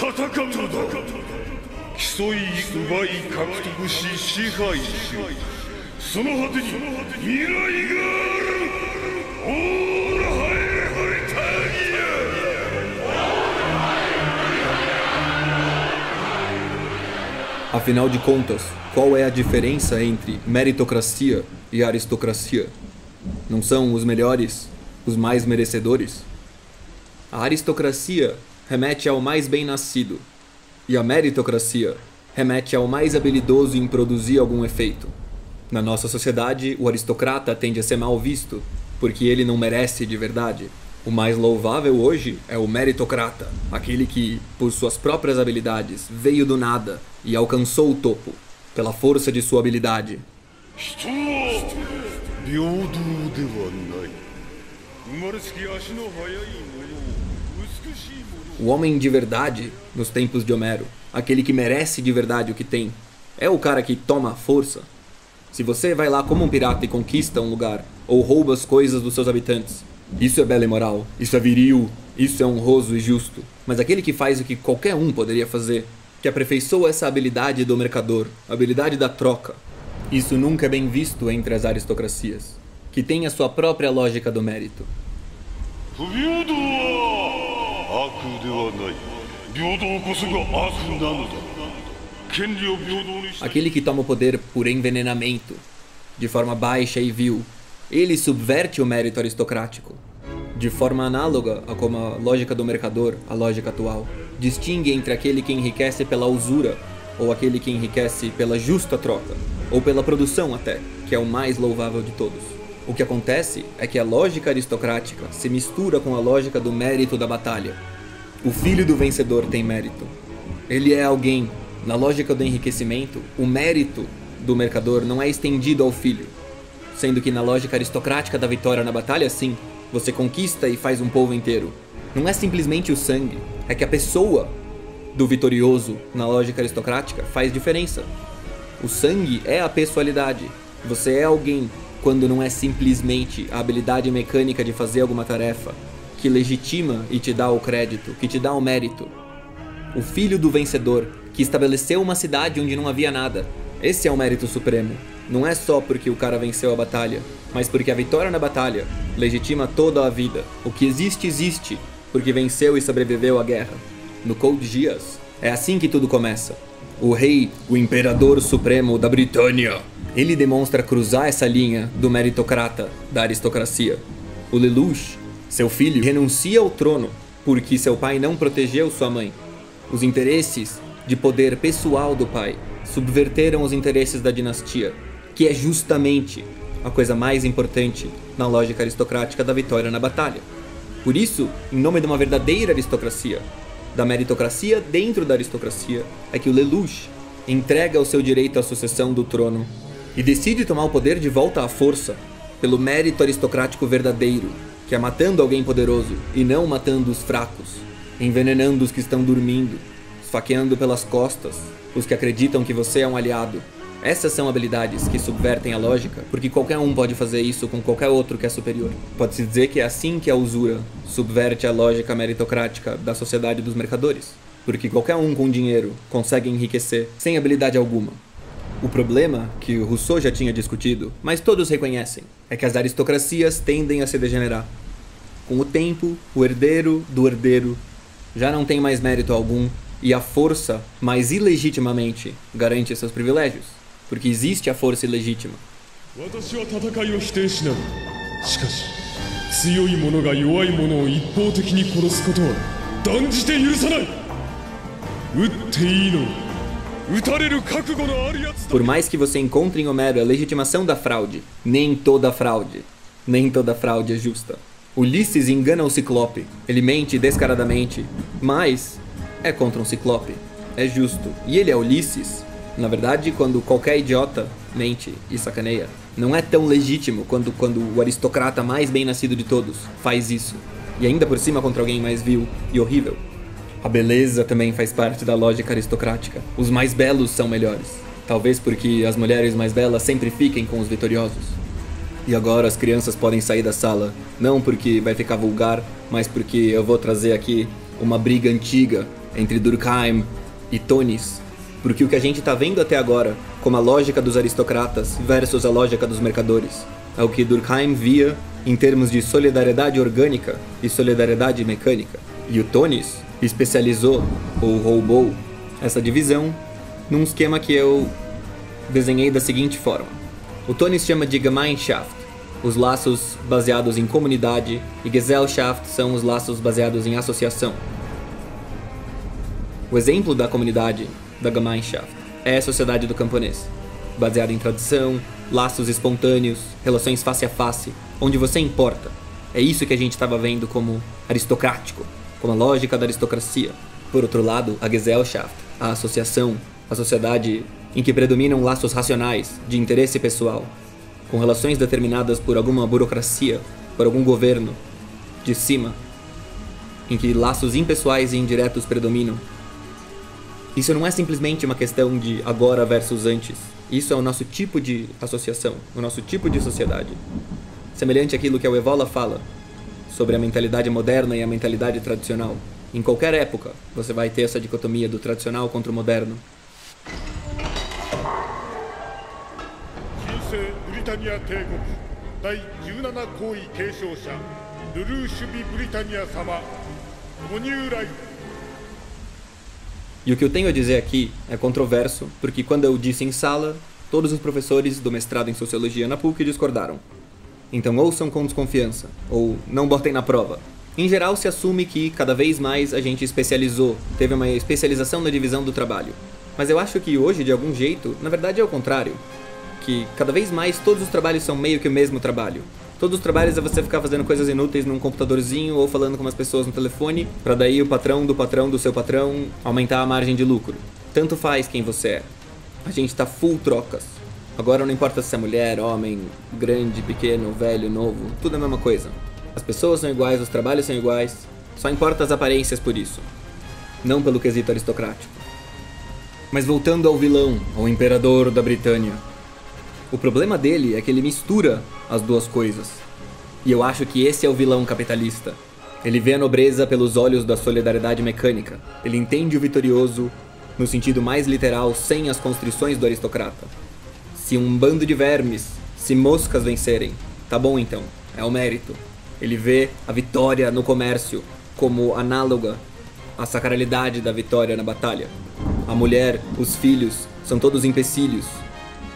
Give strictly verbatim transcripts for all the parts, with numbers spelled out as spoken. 競い奪い獲得し支配しその果てに未来がある。 Afinal de contas, qual é a diferença entre meritocracia e aristocracia? Não são os melhores, os mais merecedores? A aristocracia remete ao mais bem-nascido, e a meritocracia remete ao mais habilidoso em produzir algum efeito. Na nossa sociedade, o aristocrata tende a ser mal visto, porque ele não merece de verdade. O mais louvável hoje é o meritocrata, aquele que, por suas próprias habilidades, veio do nada e alcançou o topo, pela força de sua habilidade. O homem de verdade, nos tempos de Homero, aquele que merece de verdade o que tem, é o cara que toma a força. Se você vai lá como um pirata e conquista um lugar, ou rouba as coisas dos seus habitantes, isso é bela e moral, isso é viril, isso é honroso e justo. Mas aquele que faz o que qualquer um poderia fazer, que aperfeiçoa essa habilidade do mercador, habilidade da troca, isso nunca é bem visto entre as aristocracias, que tem a sua própria lógica do mérito. Aquele que toma o poder por envenenamento, de forma baixa e vil, ele subverte o mérito aristocrático. De forma análoga a como a lógica do mercador, a lógica atual, distingue entre aquele que enriquece pela usura, ou aquele que enriquece pela justa troca, ou pela produção até, que é o mais louvável de todos. O que acontece é que a lógica aristocrática se mistura com a lógica do mérito da batalha. O filho do vencedor tem mérito. Ele é alguém. Na lógica do enriquecimento, o mérito do mercador não é estendido ao filho. Sendo que na lógica aristocrática da vitória na batalha, sim, você conquista e faz um povo inteiro. Não é simplesmente o sangue, é que a pessoa do vitorioso na lógica aristocrática faz diferença. O sangue é a pessoalidade. Você é alguém quando não é simplesmente a habilidade mecânica de fazer alguma tarefa que legitima e te dá o crédito, que te dá o mérito. O filho do vencedor, que estabeleceu uma cidade onde não havia nada, esse é o mérito supremo. Não é só porque o cara venceu a batalha, mas porque a vitória na batalha legitima toda a vida. O que existe, existe, porque venceu e sobreviveu à guerra. No Code Geass, é assim que tudo começa. O rei, o imperador supremo da Britânia, ele demonstra cruzar essa linha do meritocrata, da aristocracia. O Lelouch, seu filho, renuncia ao trono porque seu pai não protegeu sua mãe. Os interesses de poder pessoal do pai subverteram os interesses da dinastia, que é justamente a coisa mais importante na lógica aristocrática da vitória na batalha. Por isso, em nome de uma verdadeira aristocracia, da meritocracia dentro da aristocracia, é que o Lelouch entrega o seu direito à sucessão do trono e decide tomar o poder de volta à força, pelo mérito aristocrático verdadeiro, que é matando alguém poderoso e não matando os fracos, envenenando os que estão dormindo, esfaqueando pelas costas os que acreditam que você é um aliado. Essas são habilidades que subvertem a lógica, porque qualquer um pode fazer isso com qualquer outro que é superior. Pode-se dizer que é assim que a usura subverte a lógica meritocrática da sociedade dos mercadores, porque qualquer um com dinheiro consegue enriquecer sem habilidade alguma. O problema, que o Rousseau já tinha discutido, mas todos reconhecem, é que as aristocracias tendem a se degenerar. Com o tempo, o herdeiro do herdeiro já não tem mais mérito algum e a força, mais ilegitimamente, garante seus privilégios. Porque existe a força ilegítima. Por mais que você encontre em Homero a legitimação da fraude, nem toda fraude, nem toda fraude é justa. Ulisses engana o Ciclope, ele mente descaradamente, mas é contra um Ciclope, é justo, e ele é Ulisses. Na verdade, quando qualquer idiota mente e sacaneia, não é tão legítimo quando, quando o aristocrata mais bem-nascido de todos faz isso. E ainda por cima contra alguém mais vil e horrível. A beleza também faz parte da lógica aristocrática. Os mais belos são melhores. Talvez porque as mulheres mais belas sempre fiquem com os vitoriosos. E agora as crianças podem sair da sala, não porque vai ficar vulgar, mas porque eu vou trazer aqui uma briga antiga entre Durkheim e Tonnies, porque o que a gente está vendo até agora, como a lógica dos aristocratas versus a lógica dos mercadores, é o que Durkheim via em termos de solidariedade orgânica e solidariedade mecânica. E o Tonnies especializou, ou roubou, essa divisão num esquema que eu desenhei da seguinte forma. O Tonnies chama de Gemeinschaft, os laços baseados em comunidade, e Gesellschaft são os laços baseados em associação. O exemplo da comunidade da Gemeinschaft é a sociedade do camponês, baseada em tradição, laços espontâneos, relações face a face, onde você importa. É isso que a gente estava vendo como aristocrático, como a lógica da aristocracia. Por outro lado, a Gesellschaft, a associação, a sociedade em que predominam laços racionais de interesse pessoal, com relações determinadas por alguma burocracia, por algum governo, de cima, em que laços impessoais e indiretos predominam. Isso não é simplesmente uma questão de agora versus antes. Isso é o nosso tipo de associação, o nosso tipo de sociedade. Semelhante àquilo que o Evola fala sobre a mentalidade moderna e a mentalidade tradicional. Em qualquer época, você vai ter essa dicotomia do tradicional contra o moderno. E o que eu tenho a dizer aqui é controverso, porque quando eu disse em sala, todos os professores do mestrado em Sociologia na P U C discordaram. Então ouçam com desconfiança, ou não botem na prova. Em geral, se assume que, cada vez mais, a gente especializou, teve uma especialização na divisão do trabalho. Mas eu acho que hoje, de algum jeito, na verdade é o contrário. Que, cada vez mais, todos os trabalhos são meio que o mesmo trabalho. Todos os trabalhos é você ficar fazendo coisas inúteis num computadorzinho ou falando com umas pessoas no telefone, pra daí o patrão do patrão do seu patrão aumentar a margem de lucro. Tanto faz quem você é. A gente tá full trocas. Agora não importa se é mulher, homem, grande, pequeno, velho, novo, tudo é a mesma coisa. As pessoas são iguais, os trabalhos são iguais, só importa as aparências por isso. Não pelo quesito aristocrático. Mas voltando ao vilão, ao imperador da Britânia. O problema dele é que ele mistura as duas coisas. E eu acho que esse é o vilão capitalista. Ele vê a nobreza pelos olhos da solidariedade mecânica. Ele entende o vitorioso no sentido mais literal, sem as constrições do aristocrata. Se um bando de vermes, se moscas vencerem, tá bom então, é o mérito. Ele vê a vitória no comércio como análoga à sacralidade da vitória na batalha. A mulher, os filhos, são todos empecilhos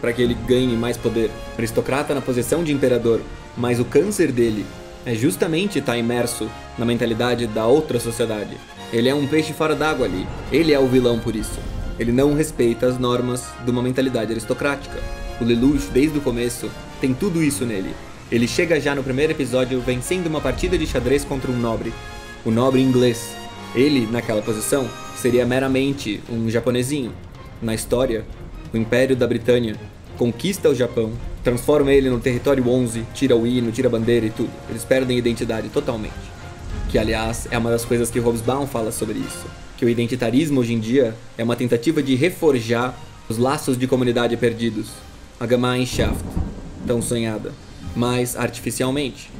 para que ele ganhe mais poder. Aristocrata na posição de imperador, mas o câncer dele é justamente estar imerso na mentalidade da outra sociedade. Ele é um peixe fora d'água ali, ele é o vilão por isso. Ele não respeita as normas de uma mentalidade aristocrática. O Lelouch, desde o começo, tem tudo isso nele. Ele chega já no primeiro episódio vencendo uma partida de xadrez contra um nobre, o nobre inglês. Ele, naquela posição, seria meramente um japonesinho. Na história, o Império da Britânia conquista o Japão, transforma ele no Território onze, tira o hino, tira a bandeira e tudo. Eles perdem a identidade totalmente. Que, aliás, é uma das coisas que Hobsbawm fala sobre isso. Que o identitarismo, hoje em dia, é uma tentativa de reforjar os laços de comunidade perdidos. A Gemeinschaft, tão sonhada, mas artificialmente.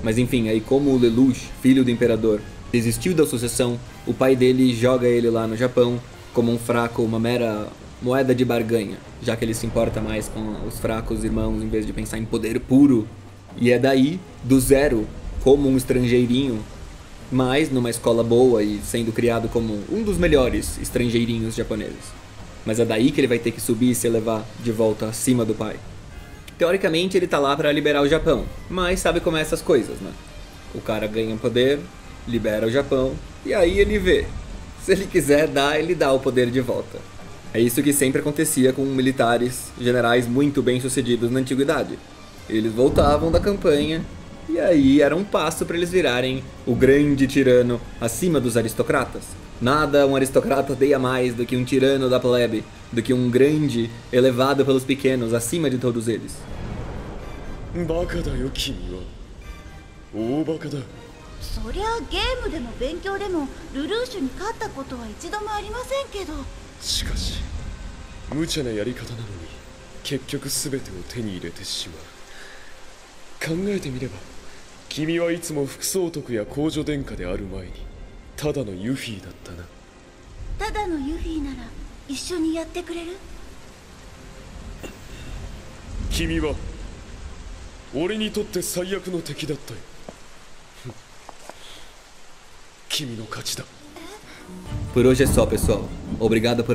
Mas enfim, aí como o Lelouch, filho do imperador, desistiu da sucessão, o pai dele joga ele lá no Japão como um fraco, uma mera moeda de barganha, já que ele se importa mais com os fracos irmãos em vez de pensar em poder puro. E é daí, do zero, como um estrangeirinho, mas numa escola boa e sendo criado como um dos melhores estrangeirinhos japoneses. Mas é daí que ele vai ter que subir e se elevar de volta acima do pai. Teoricamente ele tá lá pra liberar o Japão, mas sabe como é essas coisas, né? O cara ganha poder, libera o Japão, e aí ele vê. Se ele quiser dar, ele dá o poder de volta. É isso que sempre acontecia com militares, generais muito bem sucedidos na antiguidade. Eles voltavam da campanha, e aí era um passo para eles virarem o grande tirano acima dos aristocratas. Nada um aristocrata odeia mais do que um tirano da plebe, do que um grande elevado pelos pequenos acima de todos eles. 君は俺にとって最悪の敵だったよ。君の勝ちだ。Por hoje é só, pessoal. Obrigado por